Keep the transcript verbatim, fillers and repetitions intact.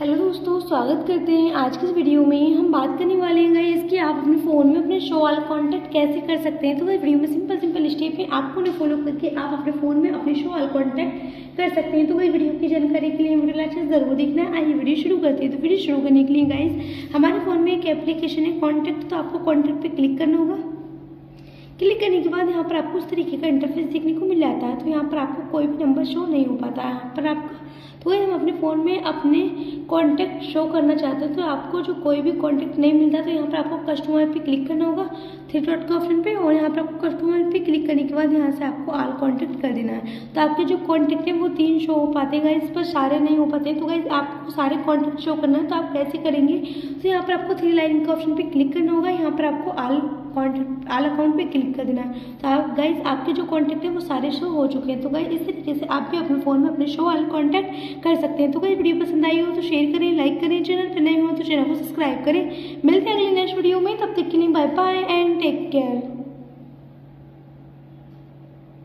Hello दोस्तों, स्वागत करते हैं। आज की इस वीडियो में हम बात करने वाले हैं गाइस कि आप अपने फ़ोन में अपने शो ऑल कॉन्टैक्ट कैसे कर सकते हैं। तो गाइस वीडियो में सिंपल सिंपल स्टेप है, आपको उन्हें फॉलो करके आप अपने फ़ोन में अपने शो ऑल कॉन्टैक्ट कर सकते हैं। तो गाइस वीडियो की जानकारी के लिए वीडियो लास्ट तक जरूर देखना। आइए वीडियो शुरू करते हैं। तो वीडियो शुरू करने के लिए गाइस हमारे फ़ोन में एक एप्लीकेशन है कॉन्टैक्ट, तो आपको कॉन्टैक्ट पर क्लिक करना होगा। क्लिक करने के बाद यहाँ पर आपको उस तरीके का इंटरफेस देखने को मिल जाता है। तो यहाँ पर आपको कोई भी नंबर शो नहीं हो पाता है यहाँ पर आपका। तो हम अपने फ़ोन में अपने कॉन्टैक्ट शो करना चाहते हैं तो आपको जो कोई भी कॉन्टैक्ट नहीं मिलता तो यहाँ पर आपको कस्टमाइज पे क्लिक करना होगा, थ्री डॉट के ऑप्शन पे। और यहाँ पर आपको कस्टमाइज पे क्लिक करने के बाद यहाँ से आपको ऑल कॉन्टैक्ट कर देना है। तो आपके जो कॉन्टैक्ट हैं वो तीन शो हो पाते हैं गाइस, पर सारे नहीं हो पाते हैं। तो गाइस आपको सारे कॉन्टैक्ट शो करना है तो आप कैसे करेंगे, तो यहाँ पर आपको थ्री लाइन के ऑप्शन पर क्लिक करना होगा। यहाँ पर आपको ऑल कॉन्टैक्ट ऑल अकाउंट पे क्लिक कर देना है। तो आप गाइस आपके जो कॉन्टैक्ट है वो सारे शो हो चुके हैं। तो गाइस इस तरीके से आप भी अपने फ़ोन में अपने शो ऑल कॉन्टैक्ट कर सकते हैं। तो गाइस वीडियो पसंद आई हो तो शेयर करें, लाइक करें, चैनल पर नए हो तो चैनल को सब्सक्राइब करें। मिलते हैं अगले नेक्स्ट वीडियो में, तब तक के लिए bye bye and take care.